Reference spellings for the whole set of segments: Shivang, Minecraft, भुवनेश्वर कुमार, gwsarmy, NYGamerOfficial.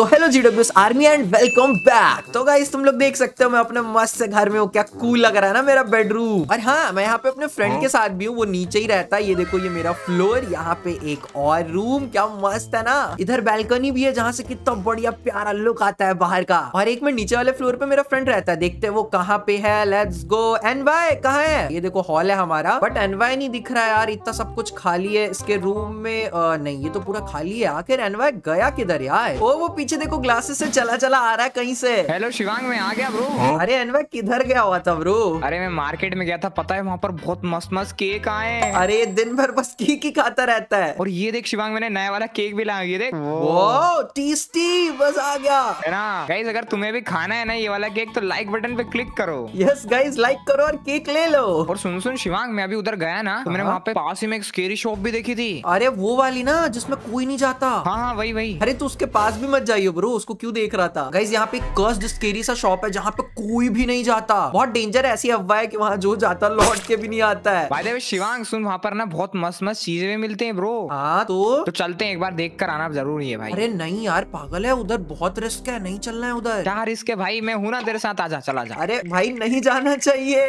तो hello GWS army and welcome back. तो guys तुम लोग देख सकते हो मैं अपने मस्त से घर में हूँ, क्या कूल लग रहा है ना मेरा बेडरूम। और हाँ, मैं यहाँ पे अपने फ्रेंड के साथ भी हूँ, वो नीचे ही रहता है। ये देखो ये मेरा फ्लोर, यहाँ पे एक और रूम, क्या मस्त है ना। इधर बैल्कनी भी है जहाँ से कितना बढ़िया प्यारा लुक आता है बाहर का। और एक में नीचे वाले फ्लोर पे मेरा फ्रेंड रहता है, देखते है वो कहाँ पे है। Let's go. एनवाई कहाँ है? ये देखो हॉल है हमारा, बट एनवाई नहीं दिख रहा है यार, इतना सब कुछ खाली है इसके रूम में। नहीं, ये तो पूरा खाली है। आखिर एनवाई गया किधर यार? वो पीछे देखो ग्लासेस से चला आ रहा है कहीं से। हेलो शिवांग, मैं आ गया ब्रो। अरे एनवाई किधर गया हुआ था ब्रो? अरे मैं मार्केट में गया था, पता है वहाँ पर बहुत मस्त मस्त केक आए। अरे दिन भर बस केक ही खाता रहता है। और ये देख शिवांग, मैंने नया वाला केक भी लाया, ये देख। वो टेस्टी बस आ गया है ना। गाइस अगर तुम्हें भी खाना है ना ये वाला केक तो लाइक बटन पे क्लिक करो। यस गाइस, लाइक करो और केक ले लो। और सुन शिवांग, मैं अभी उधर गया ना, मैंने वहाँ पे पास ही में एक स्केरी शॉप भी देखी थी। अरे वो वाली ना जिसमें कोई नहीं जाता। हाँ वही। अरे तो उसके पास भी मत जाइयो ब्रो, उसको क्यों देख रहा था। गाइस यहाँ पे कर्स्ड स्केरी सा शॉप है जहाँ पे कोई भी नहीं जाता, बहुत डेंजर है। ऐसी अफवाह है कि वहाँ जो जाता लौट के भी नहीं आता है। बाय द वे शिवांग सुन, वहाँ पर ना बहुत मस्त मस्त चीजें भी मिलते हैं ब्रो। हाँ तो चलते हैं, एक बार देख कर आना जरूरी है भाई। अरे नहीं यार पागल है, उधर बहुत रिस्क है, नहीं चलना है उधर। क्या रिस्क है भाई, मैं हूँ ना तेरे साथ, आजा चला जा। अरे भाई नहीं जाना चाहिए।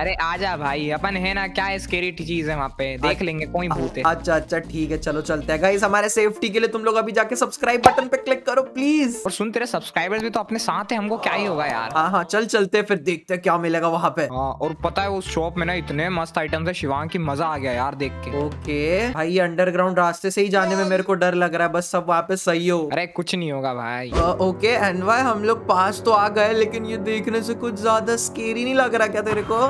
अरे आजा भाई, अपन है ना, क्या स्केरी चीज है वहाँ पे, देख लेंगे कोई भूत है। अच्छा अच्छा ठीक है, चलो चलते हैं। गाइस हमारे सेफ्टी के लिए तुम लोग अभी जाके सब्सक्राइब बटन पे क्लिक करो प्लीज। और सुन तेरे सब्सक्राइबर्स भी तो अपने साथ है, हमको क्या ही होगा यार। हाँ चल चलते फिर, देखते हैं क्या मिलेगा वहाँ पे। और पता है उस शॉप में ना इतने मस्त आइटम्स है शिवांग की, मजा आ गया यार देख के। ओके भाई, अंडरग्राउंड रास्ते से ही जाने में मेरे को डर लग रहा है, बस सब वहाँ पे सही हो। अरे कुछ नहीं होगा भाई। ओके एनवाई, हम लोग पास तो आ गए, लेकिन ये देखने से कुछ ज्यादा स्केरी नहीं लग रहा क्या तेरे को?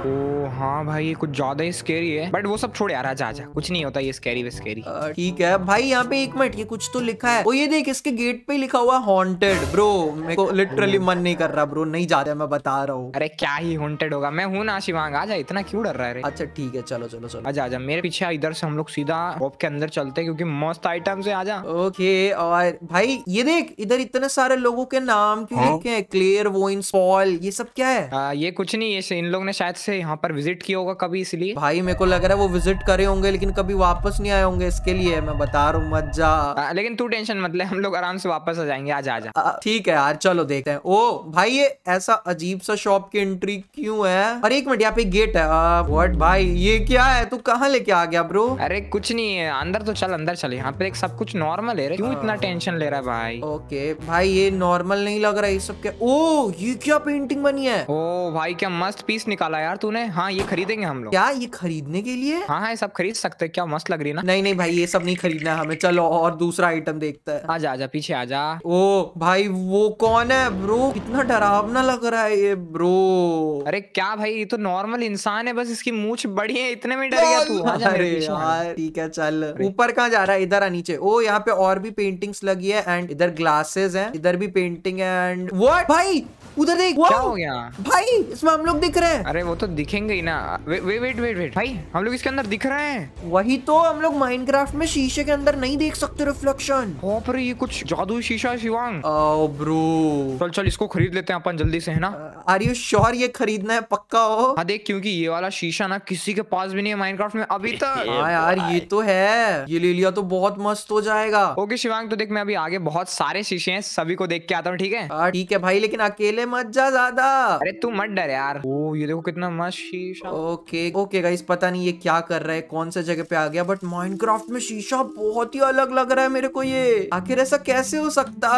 हाँ भाई ये कुछ ज्यादा ही स्केरी है, बट वो सब छोड़ यार, आजा आजा, कुछ नहीं होता ये स्केरी। ठीक है भाई। यहाँ पे एक मिनट, ये कुछ तो लिखा है, वो ये देख इसके गेट पे लिखा हुआ हॉन्टेड। ब्रो मेरे को लिटरली मन नहीं कर रहा ब्रो, नहीं जा रहा, मैं बता रहा हूँ। अरे क्या ही हॉन्टेड होगा, मैं हूँ ना शिवांग, आजा, इतना क्यों डर रहा है। अच्छा ठीक है, चलो चलो चलो, आजा आजा मेरे पीछे। इधर से हम लोग सीधा शॉप के अंदर चलते हैं क्योंकि मस्त आइटम से। आजा। ओके और भाई ये देख, इधर इतने सारे लोगों के नाम क्यों लिखे हैं? क्लेयर, वोइंस, पॉल, ये सब क्या है? ये कुछ नहीं है, इन लोग ने शायद से यहाँ पर विजिट किया होगा कभी, इसलिए। भाई मेरे को लग रहा है वो विजिट करे होंगे लेकिन कभी वापस नहीं आए होंगे, इसके लिए मैं बता रहा हूँ। मत जा। लेकिन तू टेंशन मत ले, हम लोग आराम से वापस आ जाएंगे। आजा आजा। ठीक है यार चलो देखते हैं। ओ भाई ये ऐसा अजीब सा शॉप की एंट्री क्यों है? अरे एक मिनट, यहाँ पे गेट है। व्हाट भाई ये क्या है, तू कहाँ लेके आ गया ब्रो? अरे कुछ नहीं है, अंदर तो चल, अंदर चल, यहाँ पे सब कुछ नॉर्मल है, क्यों इतना टेंशन ले रहा है भाई? ओके भाई ये नॉर्मल नहीं लग रहा ये सब क्या। ओ ये क्या पेंटिंग बनी है? ओ भाई क्या मस्त पीस निकाला यार तूने। हाँ ये खरीदेंगे हम लोग। क्या ये खरीदने के लिए? हाँ ये सब खरीद सकते हैं, क्या मस्त लग रही है ना। नहीं नहीं भाई ये सब नहीं खरीदना हमें, चलो और दूसरा आइटम देखता है। आजा आजा पीछे आजा। ओ भाई वो कौन है ब्रो, कितना डरावना लग रहा है ये ब्रो। अरे क्या भाई ये तो नॉर्मल इंसान है, बस इसकी मूछ बड़ी है, इतने में डर गया तू। आजा मेरे पीछे। ठीक है चल, ऊपर कहाँ जा रहा है, इधर आ नीचे। ओ यहाँ पे और भी पेंटिंग्स लगी है एंड इधर ग्लासेस है, इधर भी पेंटिंग है एंड व्हाट भाई उधर देख। क्या हो गया भाई, इसमें हम लोग दिख रहे हैं? अरे वो तो दिखेंगे ही ना। वेट भाई हम लोग इसके अंदर दिख रहे हैं। वही तो, हम लोग माइनक्राफ्ट में शीशे के अंदर नहीं देख सकते रिफ्लेक्शन। पर ये कुछ जादुई शीशा है शिवांग। ओ ब्रो चल चल इसको खरीद लेते हैं अपन जल्दी से, है ना। आर यू श्योर ये खरीदना है, पक्का हो? हाँ देख, क्योंकि ये वाला शीशा ना किसी के पास भी नहीं है माइनक्राफ्ट में अभी तक। हाँ यार ये तो है, ये ले लिया तो बहुत मस्त हो जाएगा। ओके शिवांग तो देख, मैं अभी आगे बहुत सारे शीशे हैं, सभी को देख के आता हूँ। ठीक है ठीक है भाई, लेकिन अकेले मत जा ज्यादा। अरे तू मत डर यार। ओ ये देखो कितना मस्त शीशा। ओके ओके गाइस, पता नहीं ये क्या कर रहा है, कौन से जगह पे आ गया, बट माइनक्राफ्ट में शीशा बहुत ही अलग लग रहा है मेरे को। ये आखिर ऐसा कैसे हो सकता?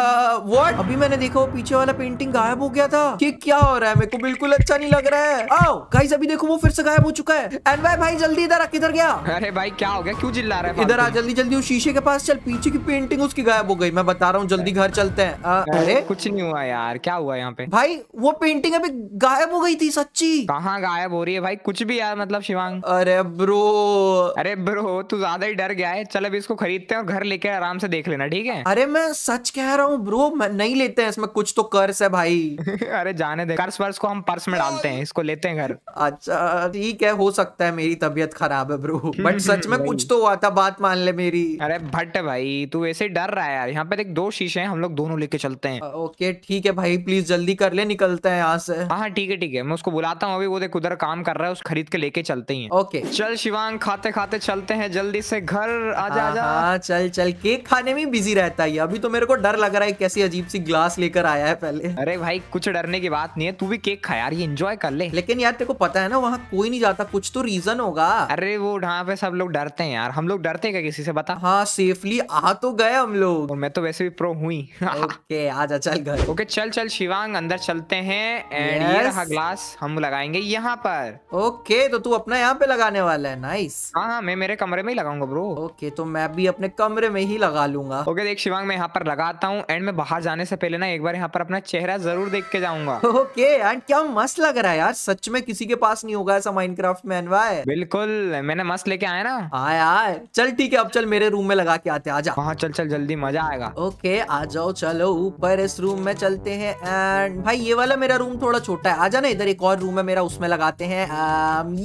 व्हाट, अभी मैंने देखा वो पीछे वाला पेंटिंग गायब हो गया था। ये क्या हो रहा है, मेरे को बिल्कुल अच्छा नहीं लग रहा है। आओ गाइस अभी देखो वो फिर से गायब हो चुका है। एनवाई भाई जल्दी इधर आ, किधर गया? अरे भाई क्या हो गया, क्यों चिल्ला रहा है? इधर आ जल्दी जल्दी, उस शीशे के पास चल, पीछे की पेंटिंग उसकी गायब हो गई, मैं बता रहा हूँ, जल्दी घर चलते हैं। अरे कुछ नहीं हुआ यार, क्या हुआ यहाँ पे भाई? वो पेंटिंग अभी गायब हो गई थी सच्ची। कहाँ गायब हो रही है भाई, कुछ भी यार मतलब शिवांग। अरे ब्रो तू ज्यादा ही डर गया है, चल अभी इसको खरीदते हैं और घर लेके आराम से देख लेना। ठीक है। अरे मैं सच कह रहा हूँ ब्रो, मैं नहीं लेते हैं, इसमें कुछ तो कर्स है भाई। अरे जाने दे, कर्स वर्स को हम पर्स में डालते हैं, इसको लेते हैं घर। अच्छा ठीक है, हो सकता है मेरी तबीयत खराब है ब्रो, बट सच में कुछ तो हुआ था, बात मान ले मेरी। अरे भट्ट भाई तू ऐसे डर रहा है यार, यहाँ पे देख दो शीशे हैं, हम लोग दोनों लेके चलते हैं। ओके ठीक है भाई, प्लीज जल्दी कर ले, निकलते हैं यहाँ से। हाँ ठीक है ठीक है, मैं उसको बुलाता हूँ अभी, वो देख उधर काम कर रहा है उस खरीद के लेके चलते ही। ओके चल शिवांग, खाते खाते चलते हैं जल्दी से घर। आजा आजा चल चल। केक खाने में बिजी रहता है। अभी तो मेरे को डर लग रहा है, कैसी अजीब सी ग्लास लेकर आया है पहले। अरे भाई कुछ डरने की बात नहीं है, तू भी केक खा यार, ये एंजॉय कर ले। लेकिन यार तेरे को पता है ना वहाँ कोई नहीं जाता, कुछ तो रीजन होगा। अरे वो ढांव पे सब लोग डरते हैं यार, हम लोग डरते क्या किसी से बता। हाँ सेफली आ तो गए हम लोग, और मैं तो वैसे भी प्रो हुई। ओके आजा चल घर। ओके चल चल शिवांग अंदर चलते हैं। एंड ये रहा ग्लास, हम लगाएंगे यहाँ पर। ओके तो तू अपना यहाँ पे लगाने वाला है, नाइस। हाँ मैं मेरे कमरे में ही लगाऊंगा ब्रो। ओके तो मैं भी अपने कमरे में ही लगा लूंगा। ओके देख शिवांग मैं यहाँ पर लगाता हूँ। एंड मैं बाहर जाने से पहले ना एक बार यहाँ पर अपना चेहरा जरूर देख के जाऊंगा। ओके एंड क्या मस्त लग रहा है यार, सच में किसी के पास नहीं होगा ऐसा माइनक्राफ्ट में। एनवाय बिल्कुल मैंने मस्त लेके आया ना। हाँ यार चल ठीक है, अब चल मेरे रूम में लगा के आते हैं, आजा। हाँ चल चल जल्दी, मजा आएगा। ओके आ जाओ, चलो ऊपर इस रूम में चलते हैं। एंड भाई ये वाला मेरा रूम थोड़ा छोटा है, आजा ना इधर एक और रूम है मेरा, उसमें लगाते हैं।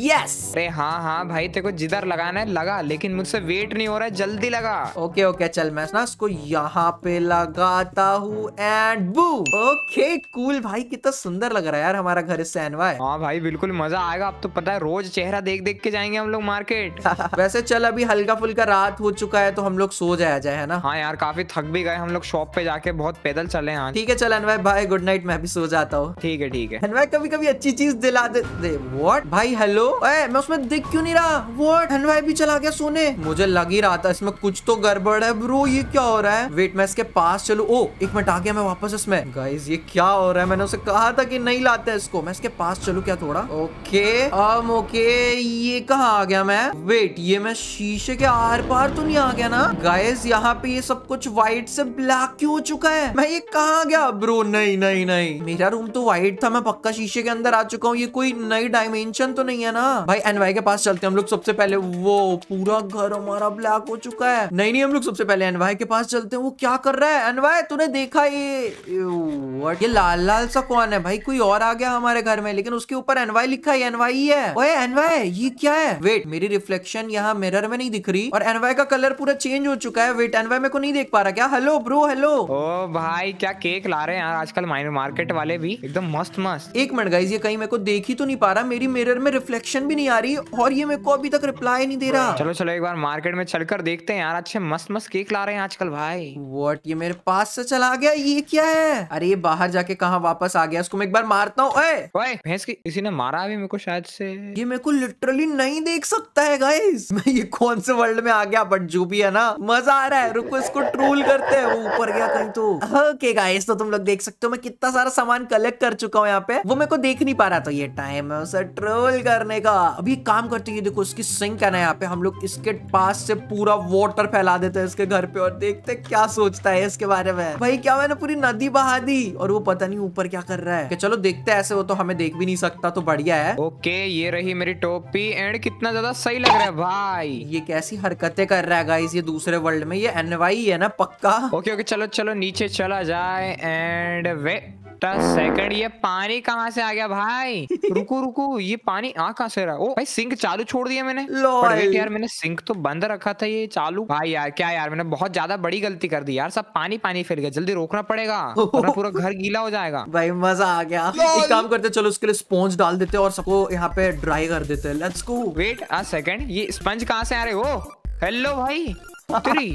यस अरे हाँ हाँ भाई तेरे को जिधर लगाना है लगा, लेकिन मुझसे वेट नहीं हो रहा है, जल्दी लगा। ओके ओके चल मैं ना इसको यहाँ पे लगाता हूँ। And boom. ओके कूल भाई, कितना सुंदर लग रहा है यार हमारा घर इससे। एनवाय हाँ भाई बिल्कुल मजा आएगा, अब तो पता है रोज चेहरा देख देख के जाएंगे हम लोग मार्केट। वैसे चल अभी हल्का फुल्का रात हो चुका है, तो हम लोग सो जाया जाए, है ना। हाँ यार काफी थक भी गए हम लोग, शॉप पे जाके बहुत पैदल चले। हाँ ठीक है चल अनवाय भाई, गुड नाइट, मैं भी सो जाता हूँ। ठीक है ठीक है। अनवाय कभी कभी अच्छी चीज दिला दे। व्हाट भाई हेलो, मैं उसमें दिख क्यों नहीं रहा। व्हाट अनवाय भी चला गया सोने, मुझे लग ही रहा था इसमें कुछ तो गड़बड़ है ब्रो। ये क्या हो रहा है, वेट मैं इसके पास चलू। ओ एक मिनट आ गया मैं वापस इसमें। गाइस ये क्या हो रहा है, मैंने उसे कहा था कि नहीं लाते हैं इसको। मैं इसके पास चलू क्या थोड़ा। ओके ओके ये कहाँ आ गया मैं। वेट ये मैं शीशे के आर पार तो नहीं आ गया ना। गाइस यहाँ पे ये सब कुछ व्हाइट से ब्लैक क्यों हो चुका है, मैं ये कहाँ गया ब्रो। नहीं नहीं नहीं मेरा रूम तो व्हाइट था, मैं पक्का शीशे के अंदर आ चुका हूँ। ये कोई नई डायमेंशन तो नहीं है ना। भाई एनवाई के पास चलते हम लोग सबसे पहले। वो पूरा घर हमारा ब्लैक हो चुका है। नहीं नहीं हम लोग सबसे पहले एनवाई के पास चलते हैं। वो क्या कर रहा है एनवाई, तूने देखा ये लाल लाल सा कौन है भाई। कोई और आ गया हमारे घर में, लेकिन उसके ऊपर एनवाई लिखा है। एनवाई है। ओए एनवाई ये क्या है। वेट मेरी रिफ्लेक्शन यहाँ मिरर में नहीं दिख रही, और एनवाई का कलर पूरा चेंज हो चुका है। वेट एनवाई मेरे को नहीं देख पा रहा क्या। Hello bro hello. ओ भाई क्या केक ला रहे हैं यार आजकल मार्केट वाले भी, एकदम मस्त मस्त। एक मिनट गाइस ये कहीं मेरे को देख ही तो नहीं पा रहा, मेरी मिरर में रिफ्लेक्शन भी नहीं आ रही, और ये मेरे को अभी तक रिप्लाई नहीं दे रहा। चलो चलो एक बार मार्केट में चल कर देखते हैं यार, अच्छे मस्त मस्त केक ला रहे हैं आजकल भाई। व्हाट ये मेरे पास से चला गया, ये क्या है। अरे ये बाहर जाके कहाँ वापस आ गया, इसको मैं एक बार मारता हूँ। ओए भैंस की किसी ने मारा भी मेरे को शायद से। ये मेरे को लिटरली नहीं देख सकता है गाइस, मैं ये कौन से वर्ल्ड में आ गया, बट जो भी है ना मजा आ रहा है। रुको इसको ट्रोल करते हैं, वो ऊपर गया कहीं तो। ओके गाइस तो तुम लोग देख सकते हो मैं कितना सारा सामान कलेक्ट कर चुका हूँ यहाँ पे। वो मेरे को देख नहीं पा रहा, तो ये टाइम है उसे ट्रोल करने का। अभी काम करते, ये देखो इसकी सिंक है ना यहाँ पे, हम लोग इसके पास से पूरा वाटर फैला देते हैं इसके घर पे, और देखते क्या सोचता है इसके बारे में। भाई क्या मैंने पूरी नदी बहा दी, और वो पता नहीं ऊपर क्या कर रहा है। चलो देखते हैं, ऐसे वो तो हमें देख भी नहीं सकता, तो बढ़िया है। ओके ये रही मेरी टोपी। एंड कितना ज्यादा सही लग रहा है भाई, ये कैसी हरकतें कर रहा है गाइस, ये दूसरे वर्ल्ड में। ये एनवाई है ना पक्का। ओके ओके चलो चलो नीचे चला जाए। एंड वेट सेकंड ये पानी कहाँ से आ गया भाई। रुको रुको ये पानी आ कहाँ से रहा। ओ भाई सिंक चालू छोड़ दिया मैंने। वेट यार मैंने सिंक तो बंद रखा था, ये चालू। भाई यार क्या यार मैंने बहुत ज्यादा बड़ी गलती कर दी यार, सब पानी पानी फैल गया, जल्दी रोकना पड़ेगा वरना पूरा घर गीला हो जाएगा। भाई मजा आ गया। एक काम करते चलो उसके लिए स्पॉन्ज डाल देते और सबको यहाँ पे ड्राई कर देते। Let's go. Wait a second ये स्पंज कहाँ से आ रहे हो। हेलो भाई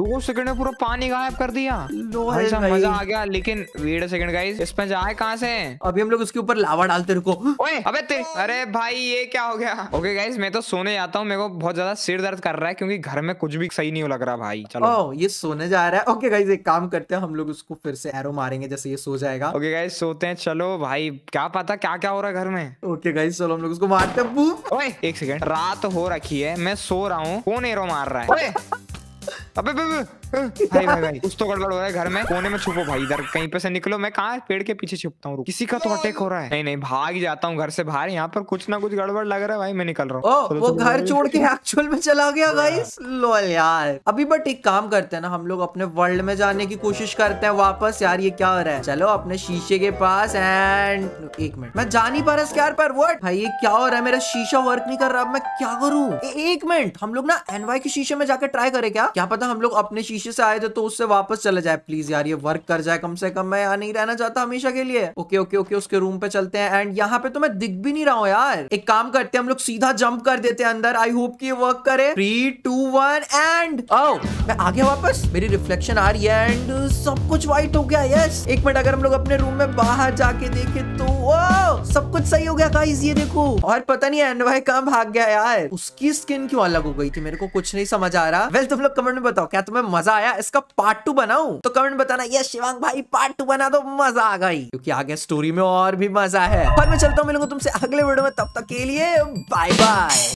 2 सेकंड में पूरा पानी गायब कर दिया। भाई साहब मजा आ गया, लेकिन wait a second guys sponge आए कहाँ से। अभी हम लोग उसके ऊपर लावा डालते। रुको ओए अबे तेरे, अरे भाई ये क्या हो गया। ओके गाइस मैं तो सोने जाता हूँ, मेरे को बहुत ज्यादा सिर दर्द कर रहा है क्योंकि घर में कुछ भी सही नहीं हो लग रहा भाई। चलो ये सोने जा रहा है। ओके गाइस एक काम करते हैं, हम लोग उसको फिर से एरो मारेंगे जैसे ये सो जाएगा। ओके गाइस सोते हैं। चलो भाई क्या पता क्या क्या हो रहा है घर में। ओके गाइस चलो हम लोग उसको मारते हैं। एक सेकंड रात हो रखी है, मैं सो रहा हूँ, कौन एरो मार रहा है। अबे भाई भाई भाई कुछ तो गड़बड़ हो रहा है घर में। कोने में छुपो भाई, इधर कहीं पे से निकलो। मैं कहाँ पेड़ के पीछे छुपता हूँ। किसी का तो अटैक हो रहा है। नहीं नहीं भाग जाता हूँ घर से बाहर, यहाँ पर कुछ ना कुछ गड़बड़ लग रहा है भाई, मैं निकल रहा हूँ। तो वो घर छोड़ के एक्चुअल में चला गया गाइस। लॉल यार अभी बट एक काम करते हैं ना, हम लोग अपने वर्ल्ड में जाने की कोशिश करते हैं वापस। यार ये क्या हो रहा है। चलो अपने शीशे के पास। एंड एक मिनट मैं जा नहीं पा रहा इसके यार पर। व्हाट भाई ये क्या हो रहा है, मेरा शीशा वर्क नहीं कर रहा, अब मैं क्या करूँ। एक मिनट हम लोग ना एनवाई के शीशे में जाकर ट्राई करे क्या, क्या पता चाहता हम लोग अपने शीशे से आए थे तो उससे वापस चले जाए। प्लीज यार ये वर्क कर जाए कम से कम, मैं यहाँ नहीं रहना चाहता हमेशा के लिए। ओके ओके ओके उसके रूम पे चलते हैं। एंड यहाँ पे तो मैं दिख भी नहीं रहा हूँ यार। एक काम करते हैं हम लोग सीधा जंप कर देते हैं अंदर। आई होप कि ये वर्क करे। 3, 2, 1 एंड ओह मैं आ गया वापस। मेरी रिफ्लेक्शन आ रही है एंड सब कुछ व्हाइट हो गया। यस एक मिनट अगर हम लोग अपने रूम में बाहर जाके देखे तो ओह सब कुछ सही हो गया गाइस ये देखो। और पता नहीं एनवाई कहाँ भाग गया यार, उसकी स्किन क्यों अलग हो गई थी मेरे को कुछ नहीं समझ आ रहा। वेल तुम लोग कमेंट में बताओ क्या तुम्हें मजा आया, इसका पार्ट 2 बनाऊं तो कमेंट बताना। यस शिवांग भाई पार्ट 2 बना दो मजा आ गई, क्योंकि आगे स्टोरी में और भी मजा है। और मैं चलता हूँ, मिलूंगा तुमसे अगले वीडियो में, तब तक के लिए बाय बाय।